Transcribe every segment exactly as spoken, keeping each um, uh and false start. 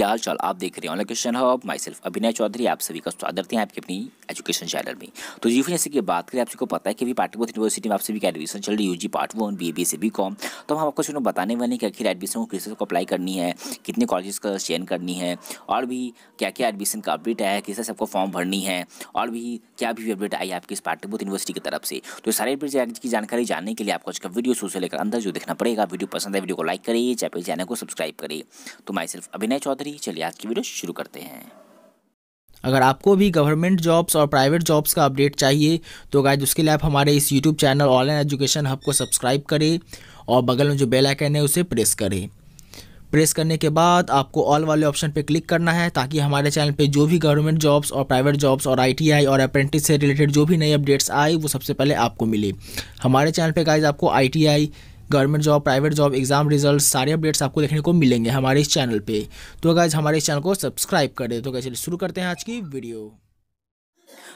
क्या हाल चाल आप देख रहे हैं online question hub, myself Abhinay Chaudhary. आप सभी का स्वागत करते हैं आपकी अपनी एजुकेशन चैनल में। तो जी फिर जैसे कि बात करें, आप सबको पता है कि अभी पाटलिपुत्र यूनिवर्सिटी में आप सभी का एडमिशन चल रही है, UG part one, B A B C B com. तो हम आपको इसमें बताने वाले हैं कि आखिर एडमिशन को किस को अप्लाई करनी है, कितने कॉलेज का चयन करनी है, और भी क्या क्या एडमिशन का अपडेट आया है, किस तरह से आपको फॉर्म भरनी है, और भी क्या भी अपडेट आई है आपकी इस पाटलिपुत्र यूनिवर्सिटी की तरफ से। तो सारे अपडेट की जानकारी जानने के लिए आपको आज का वीडियो शुरू से लेकर अंदर जो देखना पड़ेगा। वीडियो पसंद है वीडियो को लाइक करिए, चाहे चैनल को सब्सक्राइब करिए। तो माई सेल्फ अभिनय चौधरी, चलिए आज की वीडियो शुरू करते हैं। अगर आपको भी गवर्नमेंट जॉब्स और प्राइवेट जॉब्स का अपडेट चाहिए तो गाइस उसके लिए आप हमारे इस YouTube channel online education hub को सब्सक्राइब करें और बगल में जो बेल आइकन है उसे प्रेस करें। प्रेस करने के बाद आपको ऑल वाले ऑप्शन पर क्लिक करना है ताकि हमारे चैनल पे जो भी गवर्नमेंट जॉब्स और प्राइवेट जॉब्स और आईटीआई और अप्रेंटिस से रिलेटेड जो भी नए अपडेट्स आए वो सबसे पहले आपको मिले। हमारे चैनल पर गाइस आपको ITI, government job, private job, exam result, सारे अपडेट्स आपको देखने को मिलेंगे हमारे इस चैनल पे। तो गाइस हमारे इस चैनल को सब्सक्राइब करें। तो गाइस चलिए शुरू करते हैं आज की वीडियो।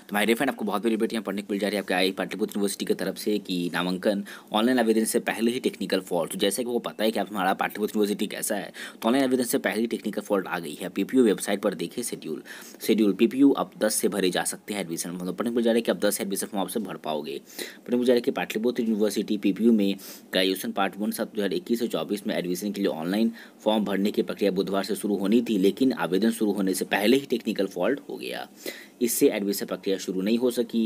तो माय डियर फ्रेंड, आपको बहुत बड़ी अपडेट यहाँ पढ़ने को मिल जा रही है आपके आई पाटलिपुत्र यूनिवर्सिटी की तरफ से कि नामांकन ऑनलाइन आवेदन से पहले ही टेक्निकल फॉल्ट। तो जैसे कि वो पता है कि आप हमारा पाटलिपुत्र यूनिवर्सिटी कैसा है, तो ऑनलाइन आवेदन से पहले ही टेक्निकल फॉल्ट आ गई है। पीपीयू वेबसाइट पर देखिए शेड्यूल शेड्यूल पीपीयू अब दस से भरे जा सकते हैं एडमिशन फॉर्म। पढ़ने को मिल जा रहा है कि आप दस एडमिशन फॉर्म आपसे भर पाओगे। पढ़ने को मिल जा रहा है कि पाटलिपुत्र यूनिवर्सिटी पीपीयू में ग्रेजुएशन पार्ट वन सात दो हज़ार इक्कीस से चौबीस में एडमिशन के लिए ऑनलाइन फॉर्म भरने की प्रक्रिया बुधवार से शुरू होनी थी, लेकिन आवेदन शुरू होने से पहले ही टेक्निकल फॉल्ट हो गया। इससे एडमिशन प्रक्रिया शुरू नहीं हो सकी।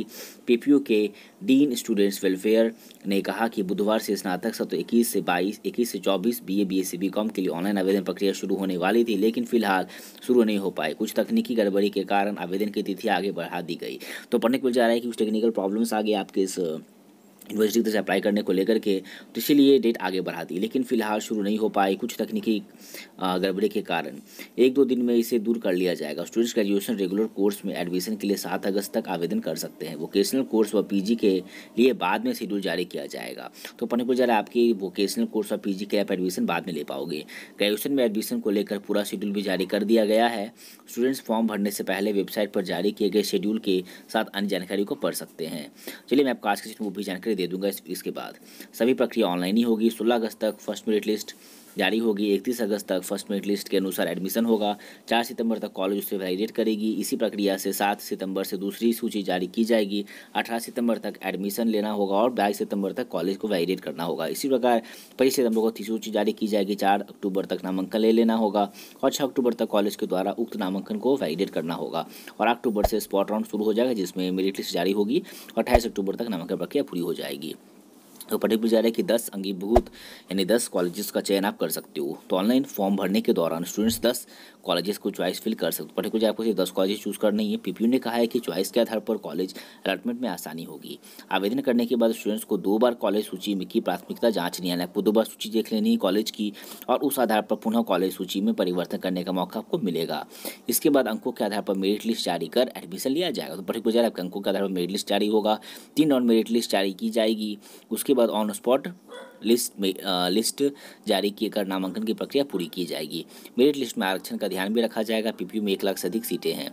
पीपीयू के डीन स्टूडेंट्स वेलफेयर ने कहा कि बुधवार से स्नातक सत्र इक्कीस से बाईस, इक्कीस से चौबीस, बीए, बीएससी, बीकॉम के लिए ऑनलाइन आवेदन प्रक्रिया शुरू होने वाली थी, लेकिन फिलहाल शुरू नहीं हो पाई। कुछ तकनीकी गड़बड़ी के कारण आवेदन की तिथि आगे बढ़ा दी गई। तो पढ़ने को मिल जा रहा है कि कुछ टेक्निकल प्रॉब्लम्स आ गए आपके इस यूनिवर्सिटी की तरफ अप्लाई करने को लेकर के, तो इसीलिए डेट आगे बढ़ा दी, लेकिन फिलहाल शुरू नहीं हो पाई कुछ तकनीकी गड़बड़ी के कारण। एक दो दिन में इसे दूर कर लिया जाएगा। स्टूडेंट्स ग्रेजुएशन रेगुलर कोर्स में एडमिशन के लिए सात अगस्त तक आवेदन कर सकते हैं। वोकेशनल कोर्स व पीजी के लिए बाद में शेड्यूल जारी किया जाएगा। तो पढ़ने को जरा आपकी वोकेशनल कोर्स व पीजी के लिए आप एडमिशन बाद में ले पाओगे। ग्रेजुएशन में एडमिशन को लेकर पूरा शेड्यूल भी जारी कर दिया गया है। स्टूडेंट्स फॉर्म भरने से पहले वेबसाइट पर जारी किए गए शेड्यूल के साथ अन्य जानकारी को पढ़ सकते हैं। चलिए मैं आपको आज की वो भी जानकारी दे दूंगा। इस, इसके बाद सभी प्रक्रिया ऑनलाइन ही होगी। सोलह अगस्त तक फर्स्ट मेरिट लिस्ट जारी होगी। इकतीस अगस्त तक फर्स्ट मेरिट लिस्ट के अनुसार एडमिशन होगा। चार सितंबर तक कॉलेज उसे वैलिडेट करेगी। इसी प्रक्रिया से सात सितंबर से दूसरी सूची जारी की जाएगी। अठारह सितंबर तक एडमिशन लेना होगा और बाईस सितंबर तक कॉलेज को वैलिडेट करना होगा। इसी प्रकार पच्चीस सितंबर को तीसरी सूची जारी की जाएगी। चार अक्टूबर तक नामांकन ले लेना होगा और छः अक्टूबर तक कॉलेज के द्वारा उक्त नामांकन को वैलिडेट करना होगा। और अक्टूबर से स्पॉट राउंड शुरू हो जाएगा जिसमें मेरिट लिस्ट जारी होगी और अट्ठाईस अक्टूबर तक नामांकन प्रक्रिया पूरी हो जाएगी। तो पढ़ने को मिल जा रहा है कि दस अंगीभूत यानी दस कॉलेजेस का चयन आप कर सकते हो। तो ऑनलाइन फॉर्म भरने के दौरान स्टूडेंट्स दस कॉलेजेस को चॉइस फिल कर सकते हो। पढ़ने को आपको सिर्फ दस कॉलेज चूज़ करनी है। पीपीयू ने कहा है कि चॉइस के आधार पर कॉलेज अलॉटमेंट में आसानी होगी। आवेदन करने के बाद स्टूडेंट्स को दो बार कॉलेज सूची में की प्राथमिकता जाँचनी है। आपको दो बार सूची देख लेनी है कॉलेज की और उस आधार पर पुनः कॉलेज सूची में परिवर्तन करने का मौका आपको मिलेगा। इसके बाद अंकों के आधार पर मेरिट लिस्ट जारी कर एडमिशन लिया जाएगा। तो पढ़ने को मिल जा रहा है आपके अंकों के आधार पर मेरिट लिस्ट जारी होगा। तीन नॉन मेरिट लिस्ट जारी की जाएगी। उसके बाद ऑन स्पॉट लिस्ट में आ, लिस्ट जारी किए कर नामांकन की प्रक्रिया पूरी की जाएगी। मेरिट लिस्ट में आरक्षण का ध्यान भी रखा जाएगा। पीपीयू में एक लाख से अधिक सीटें हैं।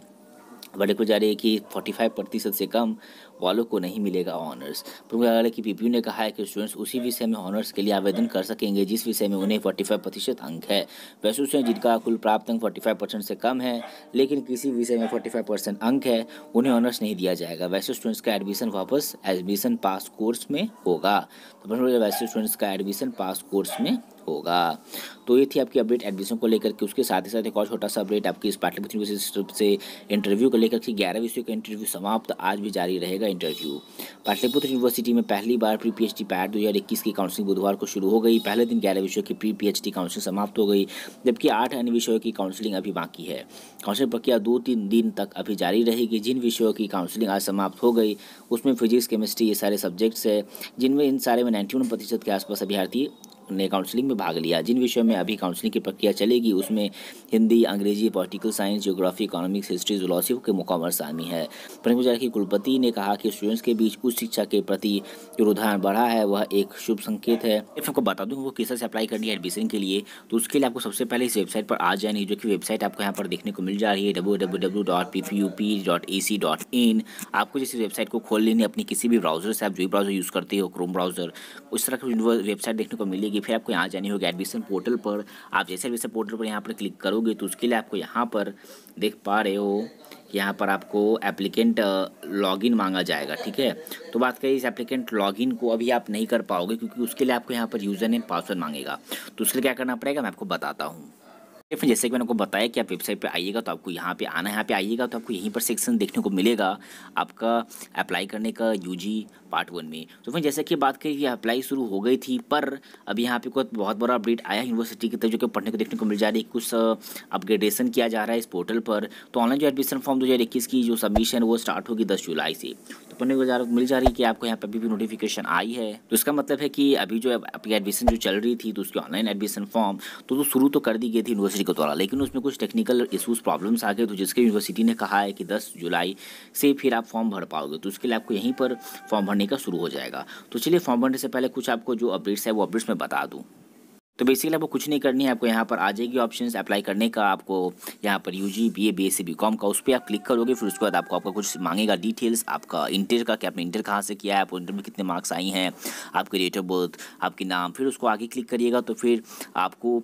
बड़े को जा रही है कि पैंतालीस प्रतिशत से कम वालों को नहीं मिलेगा ऑनर्स। पर कि पीपीयू ने कहा है कि स्टूडेंट्स उसी विषय में ऑनर्स के लिए आवेदन कर सकेंगे जिस विषय में उन्हें पैंतालीस प्रतिशत अंक है। वैसे स्टूडेंट जिनका कुल प्राप्त अंक पैंतालीस परसेंट से कम है लेकिन किसी विषय में पैंतालीस परसेंट अंक है उन्हें ऑनर्स नहीं दिया जाएगा। वैसे स्टूडेंट्स का एडमिशन वापस एडमिशन पास कोर्स में होगा। तो वैसे स्टूडेंट्स का एडमिशन पास कोर्स में होगा। तो ये थी आपकी अपडेट एडमिशन को लेकर के। उसके साथ ही साथ एक और छोटा सा अपडेट आपकी इस पाटलिपुत्र यूनिवर्सिटी से इंटरव्यू को लेकर के ग्यारह विषयों का इंटरव्यू समाप्त, आज भी जारी रहेगा इंटरव्यू। पाटलिपुत्र यूनिवर्सिटी में पहली बार प्री पीएचडी पैट दो हज़ार इक्कीस की काउंसलिंग बुधवार को शुरू हो गई। पहले दिन ग्यारह विषयों की प्री पीएचडी काउंसलिंग समाप्त हो गई जबकि आठ अन्य विषयों की काउंसलिंग अभी बाकी है। काउंसलिंग प्रक्रिया दो तीन दिन तक अभी जारी रहेगी। जिन विषयों की काउंसलिंग आज समाप्त हो गई उसमें फिजिक्स, केमिस्ट्री, ये सारे सब्जेक्ट्स है जिनमें इन सारे में नाइन्टी वन प्रतिशत के आसपास अभ्यर्थी ने काउंसलिंग में भाग लिया। जिन विषयों में अभी काउंसलिंग की प्रक्रिया चलेगी उसमें Hindi, Angrezi, political science, geography, economics, history, zoology के कॉमर्स शामिल है। प्रमुख की कुलपति ने कहा कि स्टूडेंट्स के बीच उच्च शिक्षा के प्रति जो रुझान बढ़ा है वह एक शुभ संकेत है। इफ आपको बता दूँ वो किस तरह से अप्लाई करनी है एडमिशन के लिए, तो उसके लिए आपको सबसे पहले इस वेबसाइट पर आ जाना है जो कि वेबसाइट आपको यहाँ पर देखने को मिल जा रही है W W W dot P P U P dot A C dot in. आपको जिस वेबसाइट को खोल लेनी है अपनी किसी भी ब्राउजर से, आप जो ब्राउजर यूज़ करते हो क्रोम ब्राउजर, उस तरह की वेबसाइट देखने को मिलेगी। जाएगी। फिर आपको यहाँ जानी होगी एडमिशन पोर्टल पर। आप जैसे एडमिशन पोर्टल पर यहाँ पर क्लिक करोगे तो उसके लिए आपको यहाँ पर देख पा रहे हो, यहाँ पर आपको एप्लीकेंट लॉगिन मांगा जाएगा। ठीक है, तो बात करिए इस एप्लीकेंट लॉगिन को अभी आप नहीं कर पाओगे क्योंकि उसके लिए आपको यहाँ पर यूज़र नेम पासवर्ड मांगेगा। तो उसके लिए क्या करना पड़ेगा मैं आपको बताता हूँ। फिर जैसे कि मैंने आपको बताया कि आप वेबसाइट पर आइएगा तो आपको यहाँ पे आना है। यहाँ पे आइएगा तो आपको यहीं पर सेक्शन देखने को मिलेगा आपका अप्लाई करने का यूजी पार्ट वन में। तो फिर जैसे कि बात करें अप्लाई शुरू हो गई थी, पर अभी यहाँ पे कोई बहुत बड़ा अपडेट आया यूनिवर्सिटी की तरफ जो कि पढ़ने को देखने को मिल जा रही है। कुछ अपग्रेडेशन किया जा रहा है इस पोर्टल पर। तो ऑनलाइन जो एडमिशन फॉर्म दो हज़ार इक्कीस की जो सबमिशन वो स्टार्ट होगी दस जुलाई से। तो पढ़ने को मिल जा रही है कि आपको यहाँ पर अभी भी नोटिफिकेशन आई है। तो इसका मतलब है कि अभी जो आपकी एडमिशन जो चल रही थी तो उसकी ऑनलाइन एडमिशन फॉर्म तो शुरू तो कर दी गई थी यूनिवर्सिटी के द्वारा, लेकिन उसमें कुछ टेक्निकल इशूज़ प्रॉब्लम्स आ गए। तो जिसके यूनिवर्सिटी ने कहा है कि दस जुलाई से फिर आप फॉर्म भर पाओगे। तो उसके लिए आपको यहीं पर फॉर्म भरने का शुरू हो जाएगा। तो चलिए फॉर्म भरने से पहले कुछ आपको जो अपडेट्स है वो अपडेट्स मैं बता दूँ। तो बेसिकली आपको कुछ नहीं करनी है, आपको यहाँ पर आ जाएगी ऑप्शंस अप्लाई करने का। आपको यहाँ पर यूजी, बीए, बीएससी, बीकॉम का उस पर आप क्लिक करोगे। फिर उसके बाद आपको आपका कुछ मांगेगा डिटेल्स, आपका इंटर का कि आपने इंटर कहाँ से किया है, आपको इंटर में कितने मार्क्स आई हैं, आपके डेट ऑफ बर्थ, आपके नाम। फिर उसको आगे क्लिक करिएगा तो फिर आपको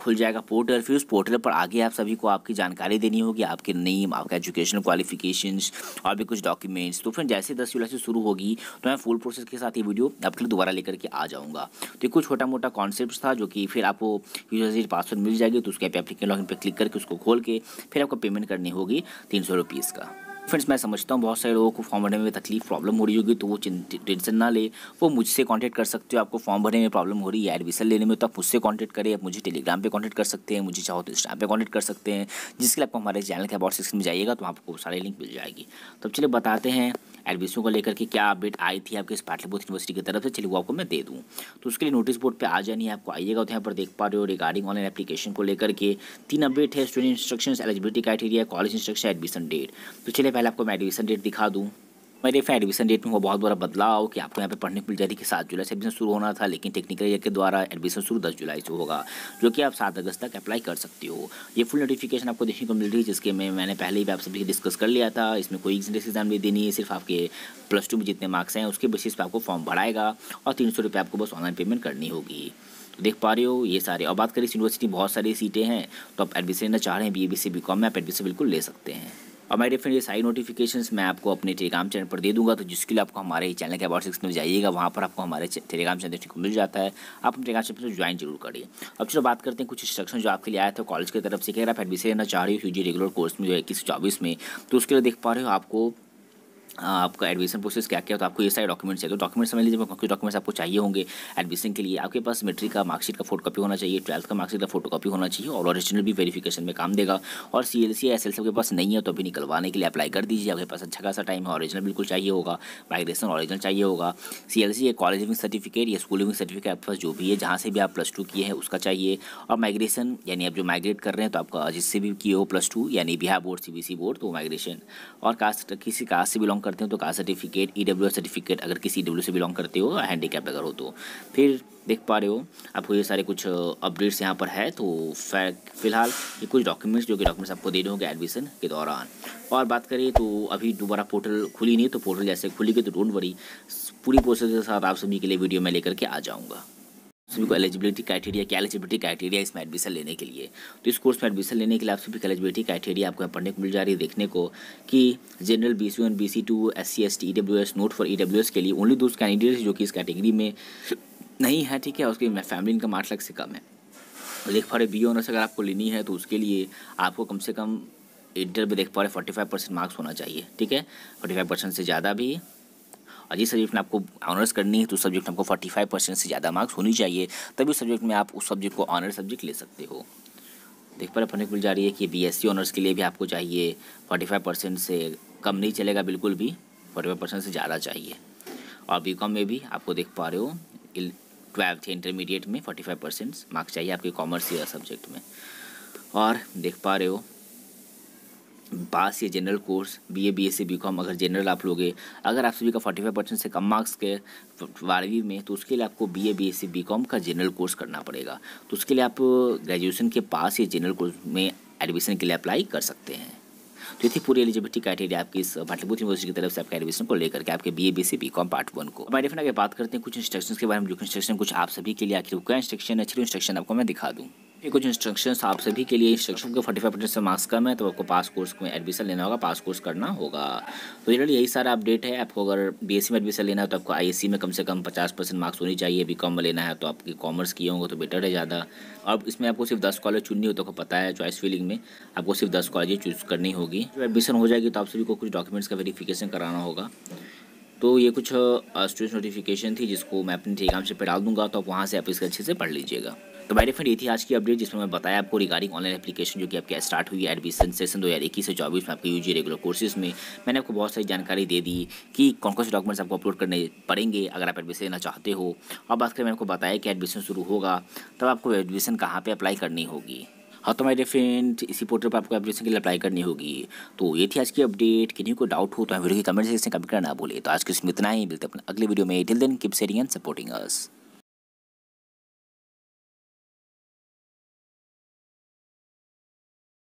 खुल जाएगा पोर्टल। फिर उस पोर्टल पर आगे आप सभी को आपकी जानकारी देनी होगी, आपके नेम, आपका एजुकेशनल क्वालिफिकेशंस और भी कुछ डॉक्यूमेंट्स। तो फिर जैसे दस जुलाई से शुरू होगी तो मैं फुल प्रोसेस के साथ ये वीडियो आपके लिए दोबारा लेकर के आ जाऊँगा। तो ये कुछ छोटा मोटा कॉन्सेप्ट था जो कि फिर आपको यूजर पासवर्ड मिल जाएगी। तो उसके एप्लीकेशन लॉगिन पर क्लिक करके उसको खोल के फिर आपको पेमेंट करनी होगी तीन सौ रुपीज़ का। फ्रेंड्स मैं समझता हूँ बहुत सारे लोगों को फॉर्म भरने में तकलीफ प्रॉब्लम हो रही होगी, तो वो टेंशन ना ले, वो मुझसे कांटेक्ट कर सकते हो। आपको फॉर्म भरने में प्रॉब्लम हो रही है, एडमिशन लेने में, तो आप मुझसे कांटेक्ट करें। आप मुझे टेलीग्राम पे कांटेक्ट कर सकते हैं, मुझे चाहो तो इंस्टाग्राम पे कांटेक्ट कर सकते हैं, जिसके लिए आपको हमारे चैनल के अबाउट सेक्शन में जाइएगा तो आपको सारे लिंक मिल जाएगी। तो चलिए बताते हैं एडमिशन को लेकर के क्या अपडेट आई थी आपके इस पाटलिपुत्र यूनिवर्सिटी की तरफ से। चलिए वो आपको मैं दे दूँ। तो उसके लिए नोटिस बोर्ड पर आ जानी है आपको। आइएगा तो यहाँ पर देख पा रहे हो रिगार्डिंग ऑनलाइन एप्लीकेशन को लेकर के तीन अपडेट है, student instructions, eligibility criteria, college instruction, admission date. तो चलिए पहले आपको मैं एडमिशन डेट दिखा दूँ। मेरे फ्रेंड एडमिशन डेट में वो बहुत बड़ा बदलाव कि आपको यहाँ पे पढ़ने को मिल जाती है कि सात जुलाई से एडमिशन शुरू होना था, लेकिन टेक्निकल ईयर के द्वारा एडमिशन शुरू दस जुलाई से होगा, जो कि आप सात अगस्त तक अप्लाई कर सकते हो। ये फुल नोटिफिकेशन आपको देखने को मिल रही है, जिसके में मैंने पहले ही आप सभी डिस्कस कर लिया था। इसमें कोई एग्जेंस एग्जाम नहीं देनी है, सिर्फ आपके प्लस टू में जितने मार्क्स हैं उसके बेसिस पर आपको फॉर्म भराएगा और तीन सौ रुपये आपको बस ऑनलाइन पेमेंट करनी होगी। तो देख पा रहे हो ये सारे। और बात करें इस यूनिवर्सिटी में बहुत सारी सीटें हैं, तो आप एडमिशन लेना चाह रहे हैं B A, B C, B com में, आप एडमिशन बिल्कुल ले सकते हैं। और मेरे फ्रेंड ये सारी नोटिफिकेशंस मैं आपको अपने टेलीग्राम चैनल पर दे दूंगा। तो जिसके लिए आपको हमारे चैनल के अबाउट सेक्शन में जाइएगा, वहाँ पर आपको हमारे टेलीग्राम चैनल देखने को मिल जाता है। आप अपने टेलीग्राम चैनल पर ज्वाइन जरूर करिए। अब चलो बात करते हैं कुछ इंस्ट्रक्शन जो आपके लिए आया था कॉलेज की तरफ से। अगर आप एडमिशन लेना चाह रहे हो यूजी रेगुलर कोर्स में जो इक्कीस चौबीस में, तो उसके लिए देख पा रहे हो आपको आपका एडमिशन प्रोसेस क्या क्या है। तो आपको ये सारे डॉक्यूमेंट्स चाहिए। तो डॉक्यूमेंट्स समझ लीजिए कुछ डॉक्यूमेंट्स आपको चाहिए होंगे एडमिशन के लिए। आपके पास मेट्रिक का मार्कशीट का फोटो कॉपी होना चाहिए, ट्वेल्थ का मार्कशीट का फोटो कॉपी होना चाहिए और ओरिजिनल भी वेरिफिकेशन में काम देगा। और C L C S L C के पास नहीं है तो अभी निकलवाने के लिए अप्लाई कर दीजिए, आपके पास अच्छा खासा टाइम है। ओरिजिनल बिल्कुल चाहिए होगा, माइग्रेशन ओरिजिनल चाहिए होगा। C L C college leaving certificate या स्कूल लिविंग सर्टिफिकेट आपके पास जो भी है, जहाँ से भी आप प्लस टू किए हैं उसका चाहिए। और माइग्रेशन यानी आप जो माइग्रेट कर रहे हैं तो आपका जिससे भी किए हो प्लस टू यानी Bihar board, C B S E board, तो माइग्रेशन। और कास्ट, किसी कास्ट से बिलोंग करते हो तो कास्ट सर्टिफिकेट, ईडब्ल्यू सर्टिफिकेट अगर किसी ईडब्ल्यू से बिलोंग करते हो, हैंडीकैप अगर हो तो। फिर देख पा रहे हो आपको ये सारे कुछ अपडेट्स यहाँ पर है। तो फिलहाल ये कुछ डॉक्यूमेंट्स जो कि डॉक्यूमेंट्स आपको देने होंगे एडमिशन के दौरान। और बात करें तो अभी दोबारा पोर्टल खुली नहीं, तो पोर्टल जैसे खुलेगी तो डोंट वरी, पूरी प्रोसेस के साथ आप सभी के लिए वीडियो में लेकर के आ जाऊँगा। सभी को एलिजिबिलिटी क्राइटेरिया, क्या एलिजिबिलिटी क्राइटेरिया इसमें एडमिशन लेने के लिए। तो इस कोर्स में एडमिशन लेने के लिए आप सभी की एलिजिबिलिटी क्राइटेरिया आपको यहाँ पढ़ने को मिल जा रही है देखने को कि general, B C one, B C two, S C S T, E W S, note for E W S के लिए ओनली दोस्त कैंडिडेट्स जो कि इस कैटेगरी में नहीं है। ठीक है, उसके फैमिली इनकम आठ लाख से कम है। देख पा रहे बी ऑनर्स अगर आपको लेनी है तो उसके लिए आपको कम से कम इंटर में देख पा रहे फोर्टी फाइव परसेंट मार्क्स होना चाहिए। ठीक है, फोर्टी फाइव परसेंट से ज़्यादा भी। और जिस सब्जेक्ट में आपको ऑनर्स करनी है तो सब्जेक्ट में आपको पैंतालीस परसेंट से ज़्यादा मार्क्स होनी चाहिए, तभी उस सब्जेक्ट में आप उस सब्जेक्ट को ऑनर्स सब्जेक्ट ले सकते हो। देख पर अपने मिल जा रही है कि बीएससी ऑनर्स के लिए भी आपको चाहिए पैंतालीस परसेंट से कम नहीं चलेगा, बिल्कुल भी पैंतालीस परसेंट से ज़्यादा चाहिए। और बीकॉम में भी आपको देख पा रहे हो ट्वेल्थ इंटरमीडिएट में पैंतालीस परसेंट मार्क्स चाहिए आपके कॉमर्स या सब्जेक्ट में। और देख पा रहे हो पास ये general course BA, BSc, BCom अगर जनरल आप लोगे, अगर आप सभी का पैंतालीस परसेंट से कम मार्क्स के बारहवीं में, तो उसके लिए आपको बीए, बीएससी, बीकॉम का जनरल कोर्स करना पड़ेगा। तो उसके लिए आप ग्रेजुएशन के पास ये जनरल कोर्स में एडमिशन के लिए अप्लाई कर सकते हैं। तो ये थी पूरी एलिजिबिलिटी क्राइटेरिया आपकी इस पाटलिपुत्र यूनिवर्सिटी की तरफ से आपके एडमिशन को लेकर के आपके B A B C B com part one को। हमारे फ्रेंड आगे बात करते हैं कुछ इंस्ट्रक्शन के बारे में, जो इंस्ट्रक्शन कुछ आप सभी के लिए आखिर क्या इंस्ट्रक्शन है, अच्छी इंस्ट्रक्शन आपको मैं दिखा दूँ। ये कुछ इंस्ट्रक्शंस आप सभी के लिए, इंस्ट्रक्शन के फोर्टी फाइव परसेंट से मार्क्स कम है तो आपको पास कोर्स में एडमिशन लेना होगा, पास कोर्स करना होगा। तो जनरली यही सारा अपडेट है। आपको अगर बीएससी में एडमिशन लेना है तो आपको आईएससी में कम से कम पचास परसेंट मार्क्स होनी चाहिए, बीकॉम में लेना है तो आपकी कॉमर्स किए होंगे तो बेटर है ज़्यादा। और इसमें आपको सिर्फ दस कॉलेज चुननी हो तो आपको पता है चॉइस फीलिंग में आपको सिर्फ दस कॉलेज चूज़ करनी होगी। जब एडमिशन हो जाएगी तो आप सभी को कुछ डॉक्यूमेंट्स का वेरीफिकेशन कराना होगा। तो ये कुछ स्टूडेंट नोटिफिकेशन थी जिसको मैं अपने टेलीग्राम से पे डाल दूंगा, तो आप वहाँ से आप इसको अच्छे से पढ़ लीजिएगा। तो मेरे फ्रेंड ये थी आज की अपडेट जिसमें मैं बताया आपको रिगार्डिंग ऑनलाइन एप्लीकेशन जो कि आपकी स्टार्ट हुई है एडमिशन सेशन दो हज़ार इक्कीस से चौबीस में आपके यूजी रेगुलर कोर्सेज में। मैंने आपको बहुत सारी जानकारी दे दी कि कौन कौन से डॉक्यूमेंट्स आपको अपलोड करने पड़ेंगे अगर आप एडमिशन लेना चाहते हो। और बात करें, मैंने आपको बताया कि एडमिशन शुरू होगा तब आपको एडमिशन कहाँ पर अप्लाई करनी होगी। हाँ, तो मेरे फ्रेंड इसी पोर्टल पर आपको एप्लीकेशन के लिए अप्लाई करनी होगी। तो ये थी आज की अपडेट। किन्हीं को डाउट हो तो वीडियो की कमेंट सेक्शन में कमेंट करना ना भूलें। तो आज के इसमें इतना ही, मिलते हैं अपने अगले वीडियो में। Till then keep sharing and supporting us.